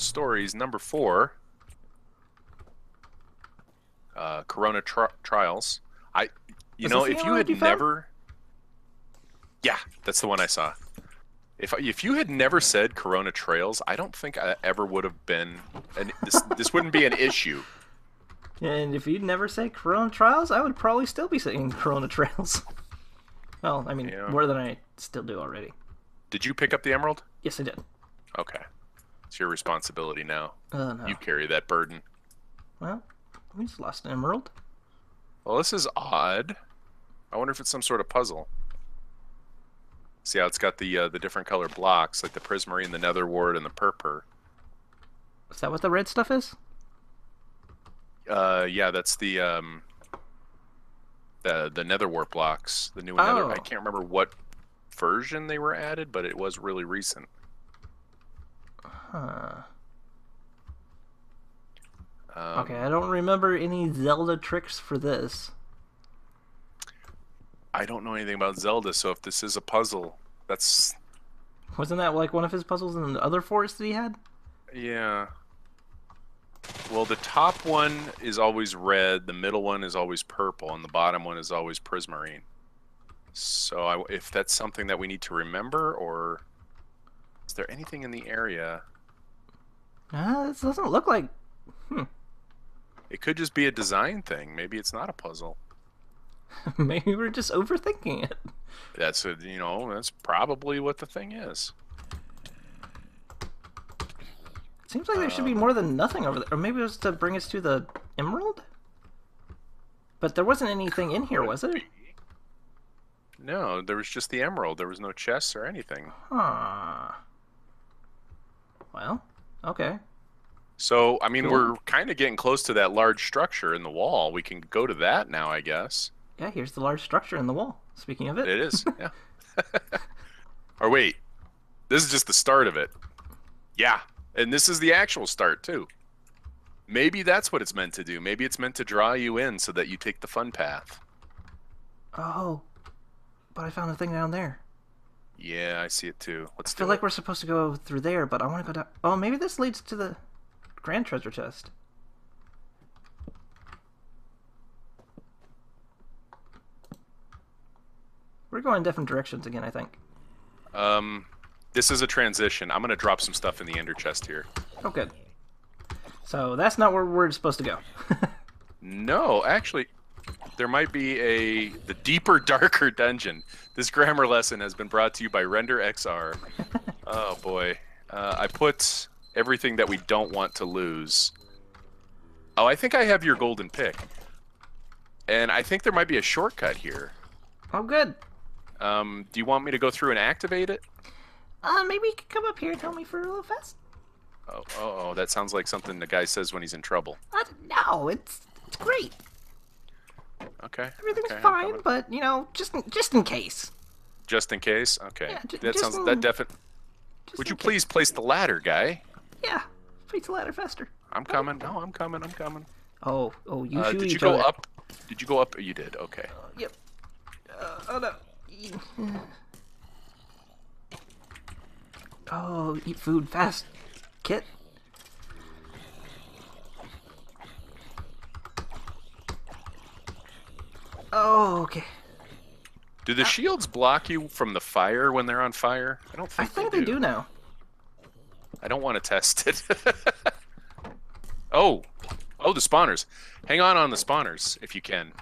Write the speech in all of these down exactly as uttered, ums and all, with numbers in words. Untold Stories number four, uh, Corona tri Trials. I, you was know, if you had you never, yeah, that's the one I saw. If if you had never said Corona Trails, I don't think I ever would have been, and this this wouldn't be an issue. And if you'd never say Corona Trials, I would probably still be saying Corona Trails. Well, I mean, yeah. more than I still do already. Did you pick up the emerald? Yes, I did. Okay. It's your responsibility now. Uh, no. You carry that burden. Well, we just lost an emerald. Well, this is odd. I wonder if it's some sort of puzzle. See how it's got the uh, the different color blocks, like the Prismarine, the Nether Wart, and the Purpur. Is that what the red stuff is? Uh, yeah, that's the um, the the Nether Wart blocks. The new oh. Nether. I can't remember what version they were added, but it was really recent. Huh. Um, okay, I don't remember any Zelda tricks for this. I don't know anything about Zelda, so if this is a puzzle, that's... Wasn't that like one of his puzzles in the other forest that he had? Yeah. Well, the top one is always red, the middle one is always purple, and the bottom one is always Prismarine. So I, if that's something that we need to remember, or... Is there anything in the area? Uh, this doesn't look like... Hmm. It could just be a design thing. Maybe it's not a puzzle. Maybe we're just overthinking it. That's a, you know, that's probably what the thing is. It seems like there um, should be more than nothing over there. Or maybe it was to bring us to the emerald? But there wasn't anything in here, was there? No, there was just the emerald. There was no chests or anything. Huh. Well, okay. So, I mean, cool. We're kind of getting close to that large structure in the wall. We can go to that now, I guess. Yeah, here's the large structure in the wall. Speaking of it. It is, yeah. Or wait, this is just the start of it. Yeah, and this is the actual start, too. Maybe that's what it's meant to do. Maybe it's meant to draw you in so that you take the fun path. Oh, but I found a thing down there. Yeah, I see it, too. Let's I feel do like it. We're supposed to go through there, but I want to go down. Oh, maybe this leads to the... Grand Treasure Chest. We're going different directions again, I think. Um, this is a transition. I'm going to drop some stuff in the Ender Chest here. Oh, good. So that's not where we're supposed to go. No, actually, there might be a the deeper, darker dungeon. This grammar lesson has been brought to you by RenderXR. Oh, boy. Uh, I put... Everything that we don't want to lose. Oh, I think I have your golden pick. And I think there might be a shortcut here. Oh, good. Um, do you want me to go through and activate it? Uh, maybe you could come up here and tell me for a little fast. Oh, oh, oh, that sounds like something the guy says when he's in trouble. Uh, no, it's, it's great. Okay. Everything's okay, fine, but, you know, just in, just in case. Just in case? Okay. Yeah, that sounds, in, that definitely... Would you case. please place the ladder, guy? Yeah, place the ladder faster. I'm coming. No, I'm coming. I'm coming. Oh, oh, you uh, shoot Did you go up? Did you go up? You did. Okay. Uh, yep. Uh, oh no. Oh, eat food fast, Kit. Oh, okay. Do the shields block you from the fire when they're on fire? I don't think. I think they, they do. do now. I don't want to test it. Oh, oh, the spawners! Hang on on the spawners if you can.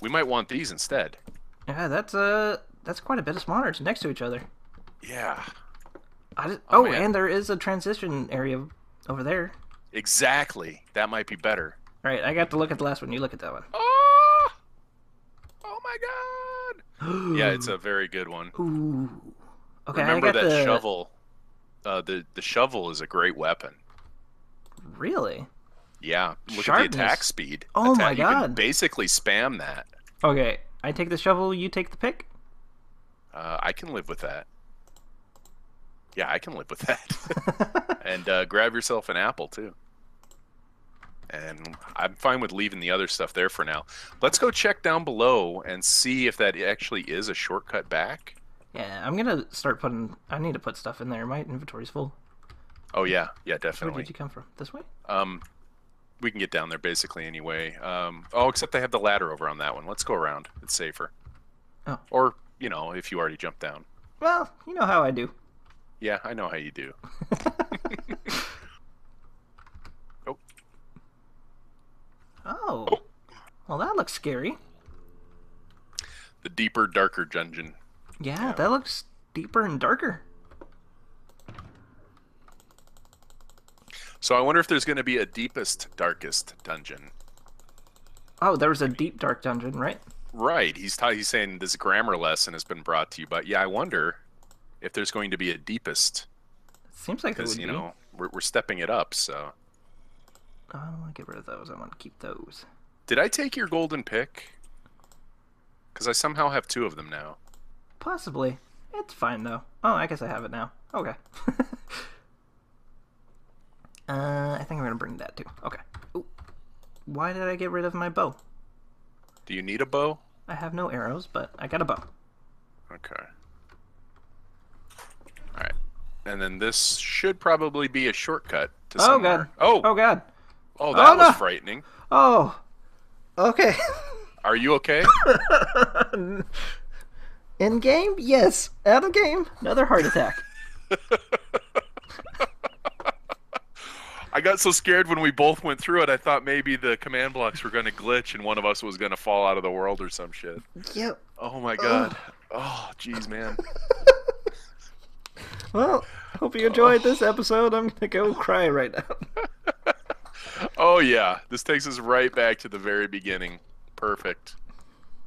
We might want these instead. Yeah, that's uh, that's quite a bit of spawners next to each other. Yeah. I just, oh, oh and there is a transition area over there. Exactly. That might be better. All right, I got to look at the last one. You look at that one. Oh! Oh my God! Yeah, it's a very good one. Ooh. Okay, remember I got that the... shovel. Uh, the the shovel is a great weapon. Really? Yeah. Look Sharpness. at the attack speed. Oh attack. my god! You can basically spam that. Okay, I take the shovel. You take the pick. Uh, I can live with that. Yeah, I can live with that. And uh, grab yourself an apple too. And I'm fine with leaving the other stuff there for now. Let's go check down below and see if that actually is a shortcut back. Yeah, I'm going to start putting... I need to put stuff in there. My inventory's full. Oh yeah, yeah, definitely. Where did you come from? This way? Um, we can get down there basically anyway. Um, oh, except they have the ladder over on that one. Let's go around. It's safer. Oh. Or, you know, if you already jumped down. Well, you know how I do. Yeah, I know how you do. Oh. Oh. Oh. Well, that looks scary. The deeper, darker dungeon. Yeah, yeah, that looks deeper and darker. So I wonder if there's going to be a deepest, darkest dungeon. Oh, there was a deep, dark dungeon, right? Right. He's he's saying this grammar lesson has been brought to you, but yeah, I wonder if there's going to be a deepest. It seems like because you be. know we're we're stepping it up. So I don't want to get rid of those. I want to keep those. Did I take your golden pick? Because I somehow have two of them now. Possibly. It's fine though. Oh, I guess I have it now. Okay. Uh, I think I'm gonna bring that too. Okay. Ooh. Why did I get rid of my bow? Do you need a bow? I have no arrows, but I got a bow. Okay. All right. And then this should probably be a shortcut to oh, somewhere. God. Oh. Oh God. Oh, that oh, was no. frightening. Oh. Okay. Are you okay? In game, yes. Out of game, another heart attack. I got so scared when we both went through it, I thought maybe the command blocks were going to glitch and one of us was going to fall out of the world or some shit. Yep. Oh, my God. Oh, jeez, man. Well, hope you enjoyed oh. this episode. I'm going to go cry right now. Oh, yeah. This takes us right back to the very beginning. Perfect.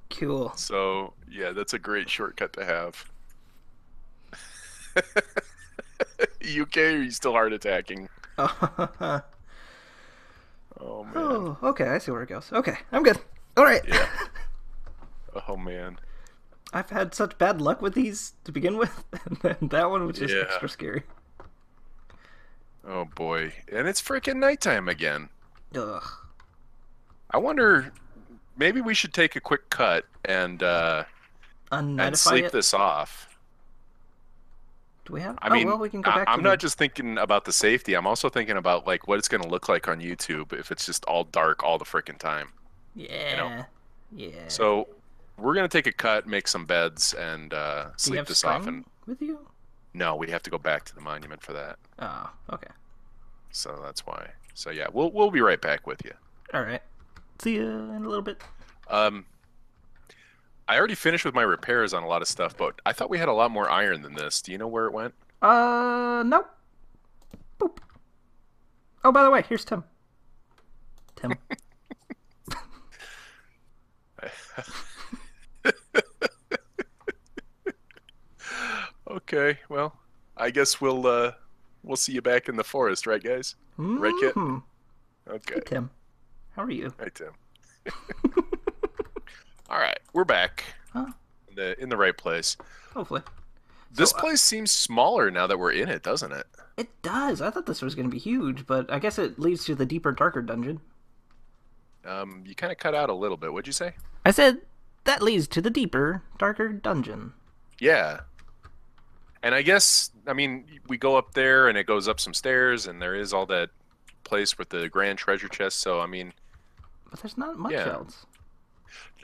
Cool. So, yeah, that's a great shortcut to have. You okay? Or are you still heart attacking? Oh man. Oh, okay, I see where it goes. Okay, I'm good. All right. Yeah. Oh man. I've had such bad luck with these to begin with, and then that one was just yeah. extra scary. Oh boy, and it's freaking nighttime again. Ugh. I wonder. Maybe we should take a quick cut and uh, and sleep it? this off. Do we have? I oh, mean, well, we can go back I'm to not the... just thinking about the safety. I'm also thinking about like what it's going to look like on YouTube if it's just all dark all the frickin' time. Yeah. You know? Yeah. So we're going to take a cut, make some beds, and uh, sleep this off. And... with you? No, we have to go back to the monument for that. Oh, okay. So that's why. So yeah, we'll we'll be right back with you. All right. See you in a little bit. Um. I already finished with my repairs on a lot of stuff, but I thought we had a lot more iron than this. Do you know where it went? Uh, no. Boop. Oh, by the way, here's Tim. Tim. Okay, well, I guess we'll uh, we'll see you back in the forest, right, guys? Mm-hmm. Right, Kit? Okay. Hey, Tim. How are you? Hey, Tim. All right, we're back huh? in, the, in the right place. Hopefully. This so, place uh, seems smaller now that we're in it, doesn't it? It does. I thought this was going to be huge, but I guess it leads to the deeper, darker dungeon. Um, you kind of cut out a little bit. What'd you say? I said that leads to the deeper, darker dungeon. Yeah. And I guess, I mean, we go up there, and it goes up some stairs, and there is all that place with the Grand Treasure Chest, so, I mean... But there's not much yeah. else.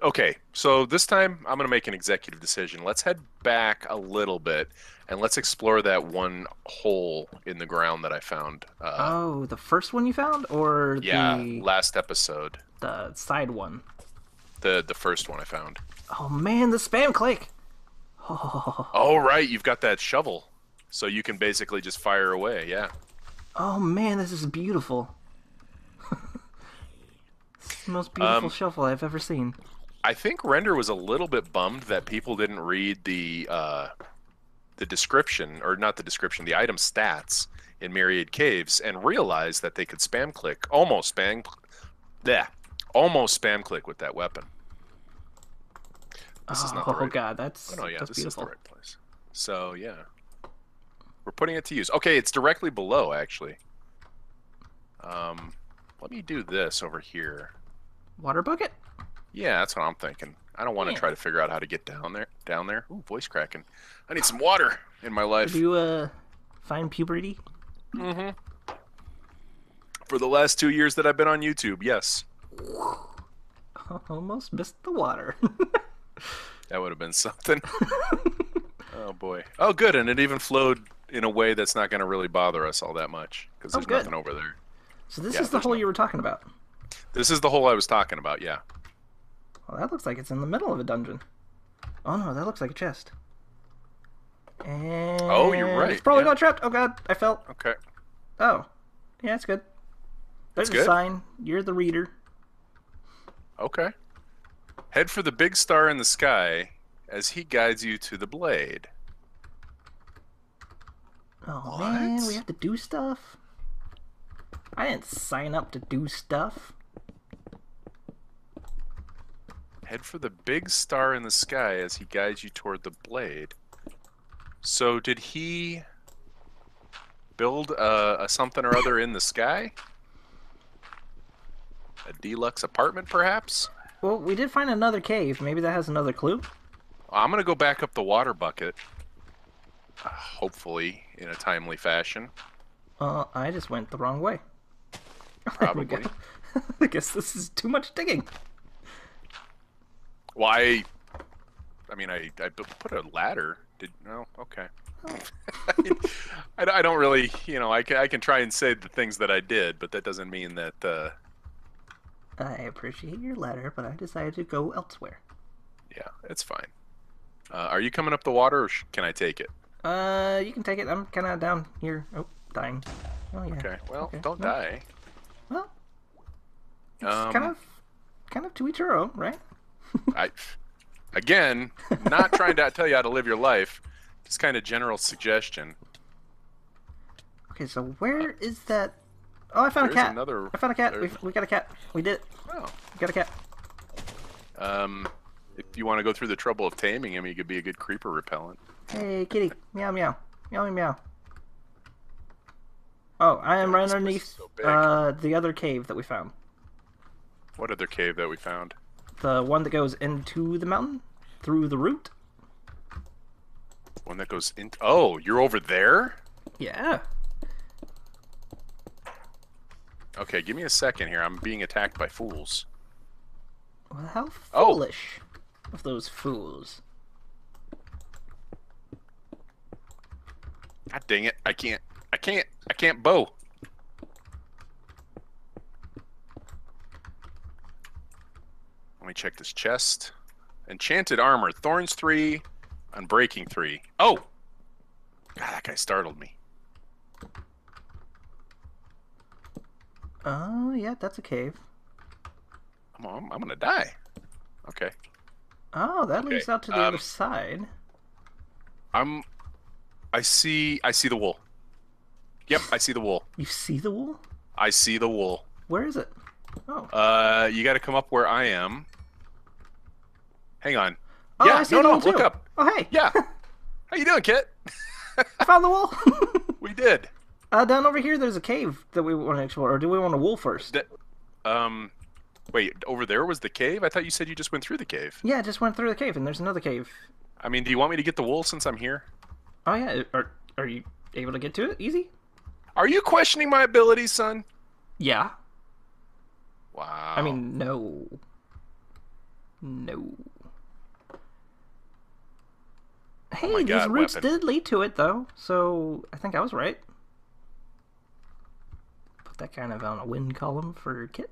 Okay, so this time I'm going to make an executive decision. Let's head back a little bit, and let's explore that one hole in the ground that I found. Uh, oh, the first one you found? Or yeah, the... last episode. The side one. The the first one I found. Oh, man, the spam click. Oh. Oh, right, you've got that shovel, so you can basically just fire away, yeah. Oh, man, this is beautiful. It's the most beautiful um, shovel I've ever seen. I think Render was a little bit bummed that people didn't read the uh, the description, or not the description, the item stats in Myriad Caves, and realized that they could spam click, almost spam, bleh, almost spam click with that weapon. This oh, is not the right, God, that's, oh, no, yeah, that's this beautiful. Is the right place. So yeah, we're putting it to use. Okay, it's directly below actually. Um, let me do this over here. Water bucket? Yeah, that's what I'm thinking. I don't want yeah. to try to figure out how to get down there. Down there. Ooh, voice cracking. I need some water in my life. Did you uh, find puberty? Mm-hmm. For the last two years that I've been on YouTube, yes. Almost missed the water. That would have been something. Oh, boy. Oh, good. And it even flowed in a way that's not going to really bother us all that much, because there's oh, nothing over there. So this yeah, is the hole no... you were talking about? This is the hole I was talking about, yeah. Well, that looks like it's in the middle of a dungeon. Oh, no, that looks like a chest. And oh, you're right. It's probably yeah. not trapped. Oh, God, I fell. Okay. Oh. Yeah, it's good. There's that's a good. sign. You're the reader. Okay. Head for the big star in the sky as he guides you to the blade. Oh, what? Man, we have to do stuff? I didn't sign up to do stuff. Head for the big star in the sky as he guides you toward the blade. So did he build a, a something or other in the sky? A deluxe apartment, perhaps? Well, we did find another cave. Maybe that has another clue? I'm going to go back up the water bucket. Uh, hopefully, in a timely fashion. Uh, I just went the wrong way. Probably. I guess this is too much digging. Why? Well, I, I mean, I, I put a ladder. Did no? Okay. Oh. I, I don't really, you know, I can, I can try and say the things that I did, but that doesn't mean that... Uh, I appreciate your letter, but I decided to go elsewhere. Yeah, it's fine. Uh, are you coming up the water, or sh can I take it? Uh, you can take it. I'm kind of down here. Oh, dying. Oh, yeah. Okay, well, okay. don't no. die. Well, it's um, kind of, kind of to each our own, right? I, again, not trying to tell you how to live your life. Just kind of general suggestion. Okay, so where uh, is that... Oh, I found a cat. Another... I found a cat. We've, we got a cat. We did it. Oh. We got a cat. Um, if you want to go through the trouble of taming him, he could be a good creeper repellent. Hey, kitty. Meow, meow. Meow, meow. Oh, I am yeah, right underneath so uh, the other cave that we found. What other cave that we found? The one that goes into the mountain? Through the root? One that goes into... Oh, you're over there? Yeah. Okay, give me a second here. I'm being attacked by fools. Well, how foolish oh. of those fools. God dang it. I can't. I can't. I can't bow. Let me check this chest. Enchanted armor. Thorns three. Unbreaking three. Oh! God, that guy startled me. Oh, yeah, that's a cave. Come on, I'm gonna die. Okay. Oh, that okay. leads out to the um, other side. I'm... I see... I see the wool. Yep, I see the wool. You see the wool? I see the wool. Where is it? Oh. Uh, you gotta come up where I am. Hang on. Oh, yeah, I see no, the no, wool look too. Up. Oh, hey. Yeah. How you doing, Kit? I found the wool. We did. Uh, down over here, there's a cave that we want to explore. Or do we want a wool first? That, um, wait, over there was the cave? I thought you said you just went through the cave. Yeah, I just went through the cave, and there's another cave. I mean, do you want me to get the wool since I'm here? Oh, yeah. Are, are you able to get to it? Easy? Are you questioning my abilities, son? Yeah. Wow. I mean, no. No. Hey, oh my God, these roots weapon. did lead to it, though, so I think I was right. That kind of on a win column for Kit.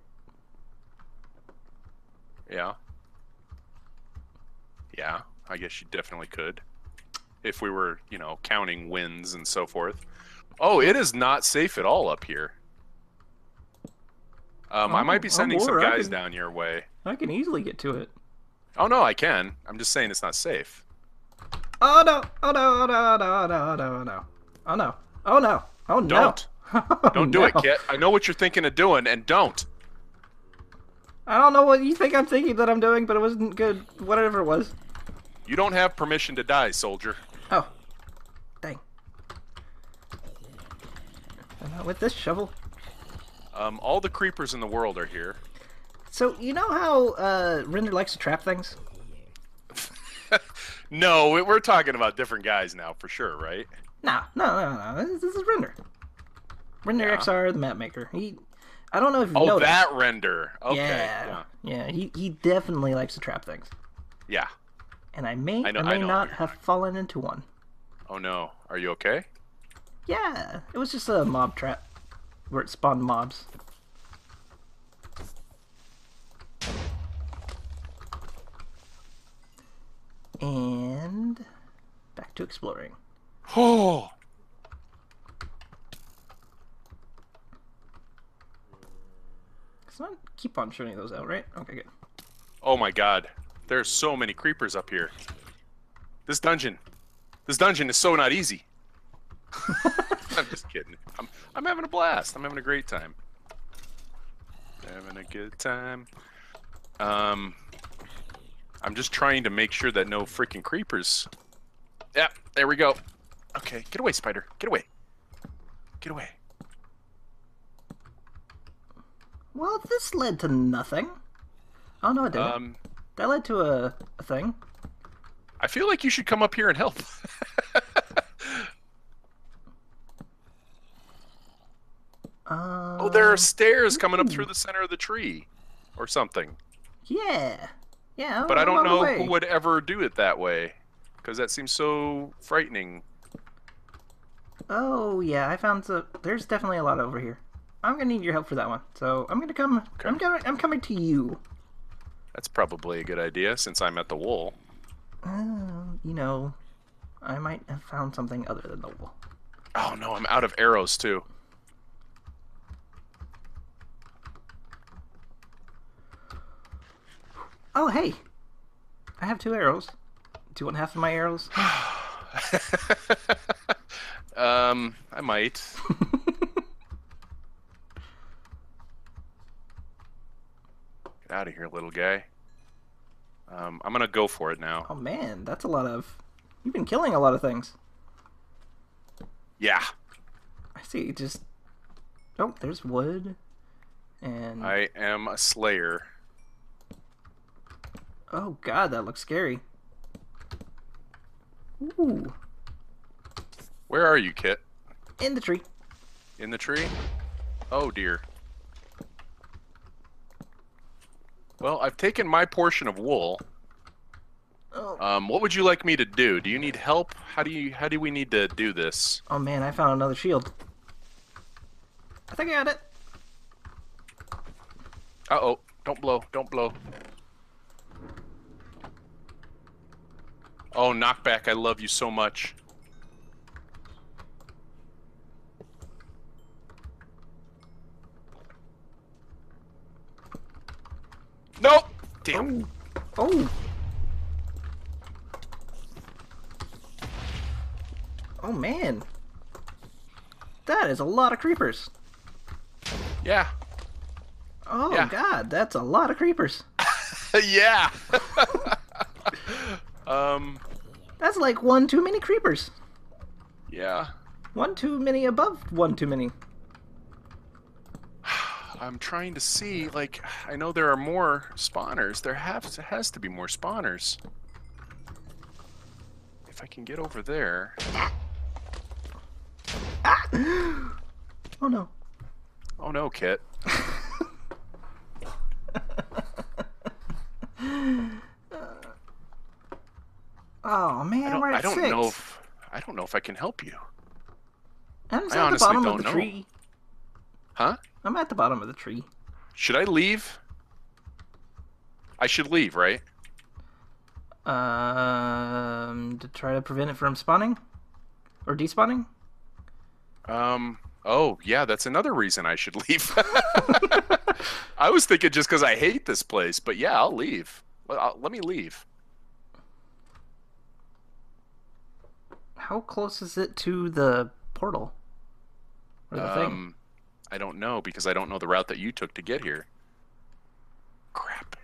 Yeah. Yeah, I guess you definitely could. If we were, you know, counting wins and so forth. Oh, it is not safe at all up here. Um, oh, I might be sending oh, some guys can, down your way. I can easily get to it. Oh, no, I can. I'm just saying it's not safe. Oh, no. Oh, no, oh, no, no, no, no, no. Oh, no. Oh, no. Oh, no. Don't. Don't oh, do no. it, Kit. I know what you're thinking of doing, and don't. I don't know what you think I'm thinking that I'm doing, but it wasn't good. Whatever it was. You don't have permission to die, soldier. Oh. Dang. I'm not with this shovel. Um, all the creepers in the world are here. So, you know how uh, Render likes to trap things? No, we're talking about different guys now, for sure, right? Nah, no, no, no, no. This is Render. RenderXR, yeah. the map maker. He, I don't know if you oh, noticed. that render. Okay. Yeah, yeah. yeah. He he definitely likes to trap things. Yeah. And I may I, know, I may I not have talking. fallen into one. Oh no! Are you okay? Yeah, it was just a mob trap where it spawned mobs. And back to exploring. Oh. Let's not keep on shooting those out, right? Okay, good. Oh my God, there's so many creepers up here. This dungeon, this dungeon is so not easy. I'm just kidding. I'm I'm having a blast. I'm having a great time. Having a good time. Um. I'm just trying to make sure that no freaking creepers. Yeah, there we go. Okay, get away, spider. Get away. Get away. Well, this led to nothing. Oh, no, it didn't. Um, that led to a, a thing. I feel like you should come up here and help. uh, oh, there are stairs coming up through the center of the tree or something. Yeah. Yeah, but I don't know who would ever do it that way, because that seems so frightening. Oh yeah, I found some. There's definitely a lot over here. I'm gonna need your help for that one, so I'm gonna come. Okay. I'm going. I'm coming to you. That's probably a good idea, since I'm at the wool. Uh, you know, I might have found something other than the wool. Oh no, I'm out of arrows too. Oh, hey! I have two arrows. Do you want half of my arrows? um, I might. Get out of here, little guy. Um, I'm gonna go for it now. Oh man, that's a lot of... You've been killing a lot of things. Yeah. I see, just... Oh, there's wood. And... I am a slayer. Oh God, that looks scary. Ooh. Where are you, Kit? In the tree. In the tree? Oh dear. Well, I've taken my portion of wool. Oh. Um, what would you like me to do? Do you need help? How do you? How do we need to do this? Oh man, I found another shield. I think I got it. Uh oh! Don't blow! Don't blow! Oh, knockback, I love you so much. Nope! Damn. Oh. Oh. Oh, man. That is a lot of creepers. Yeah. Oh, yeah. God, that's a lot of creepers. Yeah. Um, That's like one too many creepers. Yeah. One too many above one too many. I'm trying to see, like, I know there are more spawners. There has to, has to be more spawners. If I can get over there. Ah. Ah. Oh no. Oh no, Kit. Oh man, we're at six. I don't know if I don't know if I can help you. I'm just at the bottom of the tree. Huh? I'm at the bottom of the tree. Should I leave? I should leave, right? Um, to try to prevent it from spawning or despawning. Um. Oh yeah, that's another reason I should leave. I was thinking just because I hate this place, but yeah, I'll leave. I'll, let me leave. How close is it to the portal? Or the um, thing? I don't know, because I don't know the route that you took to get here. Crap.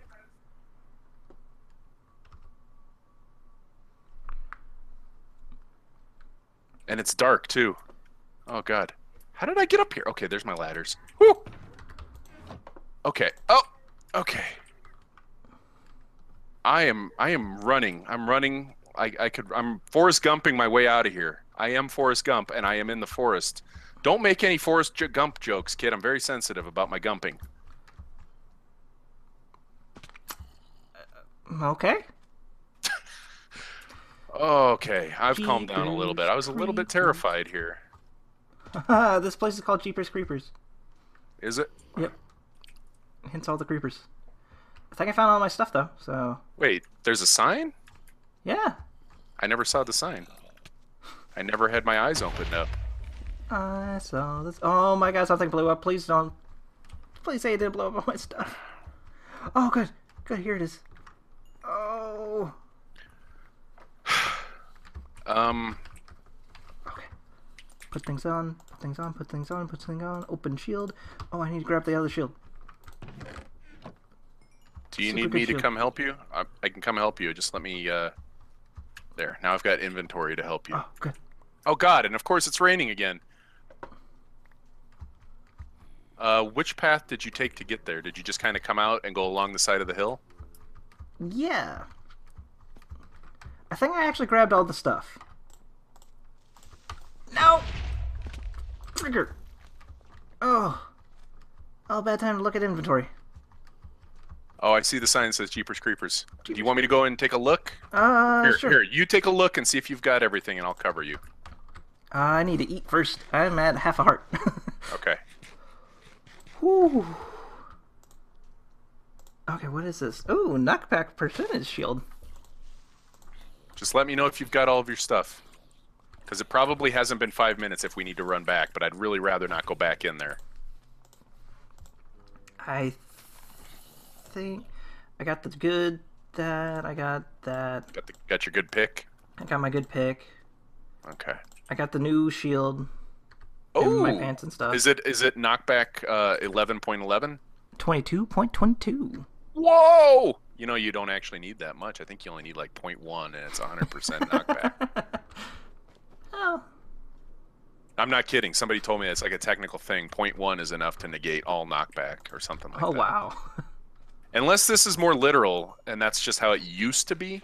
And it's dark, too. Oh, God. How did I get up here? Okay, there's my ladders. Woo! Okay. Oh! Okay. I am, I am running. I'm running... I, I could. I'm Forrest Gumping my way out of here. I am Forrest Gump, and I am in the forest. Don't make any Forrest Gump jokes, kid. I'm very sensitive about my gumping. Okay. Okay, I've Jeepers calmed down a little bit. I was a little bit terrified here. This place is called Jeepers Creepers. Is it? Yep. Hence all the creepers. I think I found all my stuff, though, so... Wait, there's a sign? Yeah. I never saw the sign. I never had my eyes opened up. I saw this... Oh, my God, something blew up. Please don't... Please say it didn't blow up all my stuff. Oh, good. Good, here it is. Oh... Um. Okay. Put things on. Put things on. Put things on. Put things on. Open shield. Oh, I need to grab the other shield. Do you Super need me shield. to come help you? I, I can come help you. Just let me. Uh... There. Now I've got inventory to help you. Oh, good. Oh God! And of course it's raining again. Uh, which path did you take to get there? Did you just kind of come out and go along the side of the hill? Yeah. I think I actually grabbed all the stuff. No! Trigger! Oh. Oh, bad time to look at inventory. Oh, I see the sign that says Jeepers Creepers. Jeepers. Do you want me to go and take a look? Uh, here, sure. Here, you take a look and see if you've got everything, and I'll cover you. Uh, I need to eat first. I'm at half a heart. Okay. Whew. Okay, what is this? Ooh, knockback percentage shield. Just let me know if you've got all of your stuff. Because it probably hasn't been five minutes if we need to run back, but I'd really rather not go back in there. I think... I got the good... That... I got that... Got, the, got your good pick? I got my good pick. Okay. I got the new shield. Oh! My pants and stuff. Is it, is it knockback eleven point eleven? Uh, twenty-two point twenty-two. Whoa! You know, you don't actually need that much. I think you only need like zero point one, and it's one hundred percent knockback. Oh. I'm not kidding. Somebody told me that's like a technical thing. zero point one is enough to negate all knockback or something like that. Oh, wow. Unless this is more literal, and that's just how it used to be,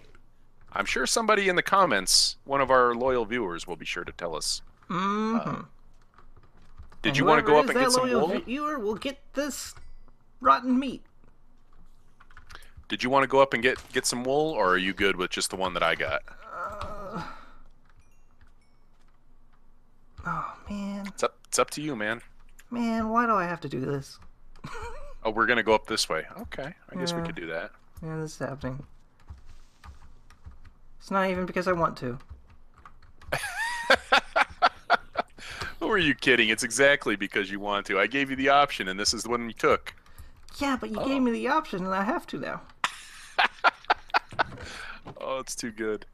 I'm sure somebody in the comments, one of our loyal viewers, will be sure to tell us. Mm-hmm. Um, did you want to go up and get some wool? Whoever is that loyal viewer will get this rotten meat. Did you want to go up and get, get some wool, or are you good with just the one that I got? Uh, oh, man. It's up, it's up to you, man. Man, why do I have to do this? Oh, we're going to go up this way. Okay, I yeah. guess we could do that. Yeah, this is happening. It's not even because I want to. Who are you kidding? It's exactly because you want to. I gave you the option, and this is the one you took. Yeah, but you oh. gave me the option, and I have to now. Oh, it's too good.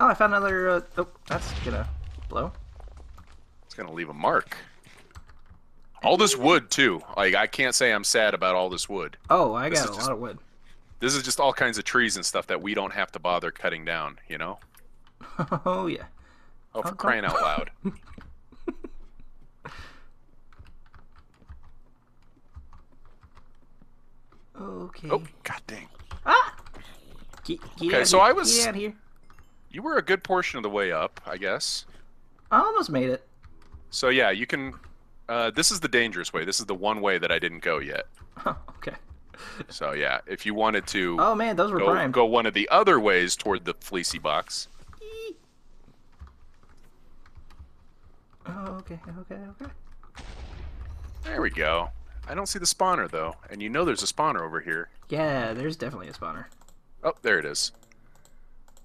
Oh, I found another... Uh, oh, that's gonna blow. It's gonna leave a mark. All this wood, too. Like, I can't say I'm sad about all this wood. Oh, I got a lot of wood. This is just all kinds of trees and stuff that we don't have to bother cutting down, you know? Oh, yeah. Oh, for crying out loud. Okay. Oh, god dang. Ah! Get, get okay, so here. I was... Get out here. You were a good portion of the way up, I guess. I almost made it. So, yeah, you can... Uh, this is the dangerous way. This is the one way that I didn't go yet. Oh, okay. So, yeah, if you wanted to... Oh, man, those were go, primed. Go one of the other ways toward the fleecy box. Eee. Oh, okay, okay, okay. There we go. I don't see the spawner, though. And you know there's a spawner over here. Yeah, there's definitely a spawner. Oh, there it is.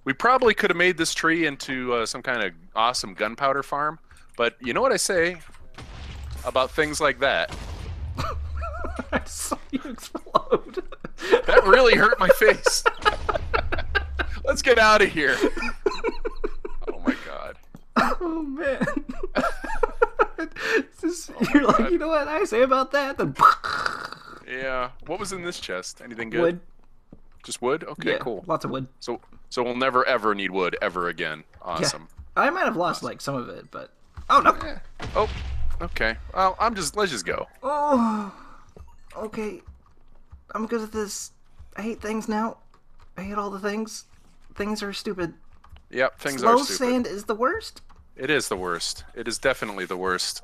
We probably could have made this tree into uh, some kind of awesome gunpowder farm, but you know what I say about things like that? I saw you explode. That really hurt my face. Let's get out of here. Oh, my God. Oh, man. Just, oh you're like, God. You know what I say about that? Then... Yeah. What was in this chest? Anything good? Wood. Just wood? Okay, yeah, cool. Lots of wood. So so we'll never, ever need wood ever again. Awesome. Yeah. I might have lost, awesome. like, some of it, but... Oh, no. Yeah. Oh, okay. Well, I'm just... Let's just go. Oh, okay. I'm good at this. I hate things now. I hate all the things. Things are stupid. Yep, things Slow are stupid. Slow sand is the worst. It is the worst. It is definitely the worst.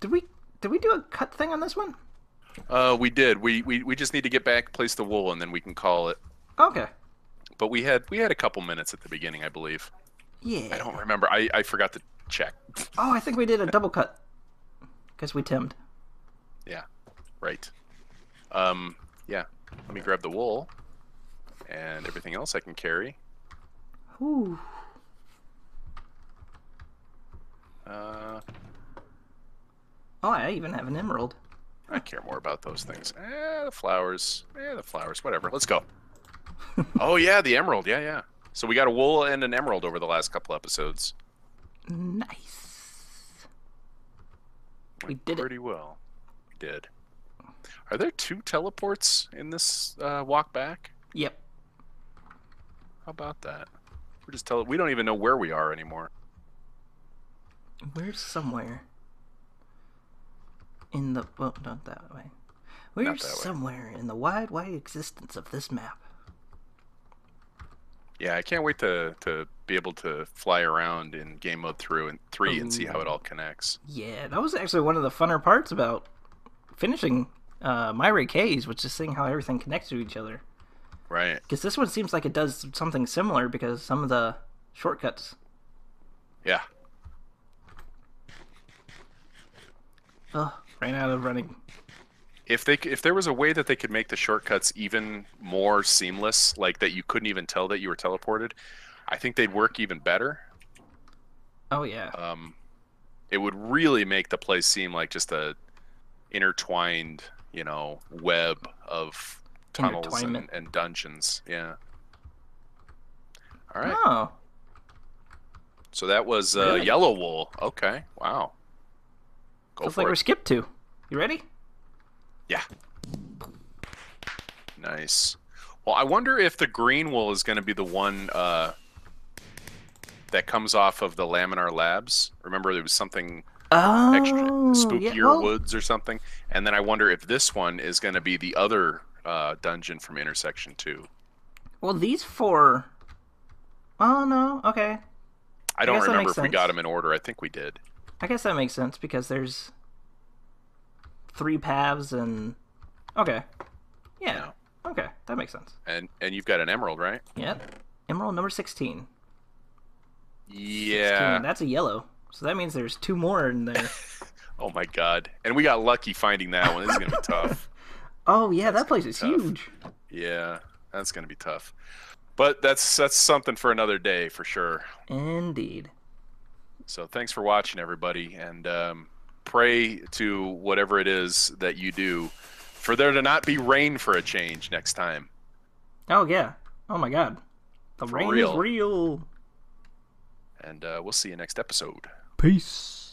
Did we did we do a cut thing on this one? Uh, we did. We we we just need to get back, place the wool, and then we can call it. Okay. But we had we had a couple minutes at the beginning, I believe. Yeah. I don't remember. I I forgot to check. Oh, I think we did a double cut because we timmed. Yeah. Right. Um. Yeah. Let me grab the wool and everything else I can carry. Ooh. Uh. Oh, I even have an emerald. I care more about those things. Eh, the flowers. Eh, the flowers. Whatever. Let's go. Oh, yeah, the emerald. Yeah, yeah. So we got a wool and an emerald over the last couple episodes. Nice. Went we did pretty it. well. We did. Are there two teleports in this uh, walk back? Yep. How about that? We're just tele- We don't even know where we are anymore. We're somewhere. In the well, not that way. We're somewhere in the wide, wide existence of this map. Yeah, I can't wait to to be able to fly around in game mode through and three and see how it all connects. Yeah, that was actually one of the funner parts about finishing uh, Myriad Caves, which is seeing how everything connects to each other. Right. Because this one seems like it does something similar because some of the shortcuts. Yeah. Ugh. Ran out of running. If they if there was a way that they could make the shortcuts even more seamless, like that you couldn't even tell that you were teleported, I think they'd work even better. Oh yeah. Um, it would really make the place seem like just a intertwined, you know, web of tunnels and, and dungeons. Yeah. All right. Oh. So that was uh, really? Yellow wool. Okay. Wow. Go Feels for like it. We're skipped to. You ready? Yeah. Nice. Well, I wonder if the green wool is going to be the one uh, that comes off of the Laminar Labs. Remember, there was something oh, extra, spookier yeah, well, woods or something. And then I wonder if this one is going to be the other uh, dungeon from Intersection two. Well, these four... Oh, no. Okay. I, I don't remember if sense. we got them in order. I think we did. I guess that makes sense because there's three paths and okay, yeah, no. okay, that makes sense. And and you've got an emerald, right? Yep, emerald number sixteen. Yeah, sixteen. That's a yellow, so that means there's two more in there. Oh my god! And we got lucky finding that one. This is gonna be tough. Oh yeah, that's that place is tough. huge. Yeah, that's gonna be tough. But that's that's something for another day for sure. Indeed. So thanks for watching, everybody, and um, pray to whatever it is that you do for there to not be rain for a change next time. Oh, yeah. Oh, my God. The rain is real. And uh, we'll see you next episode. Peace.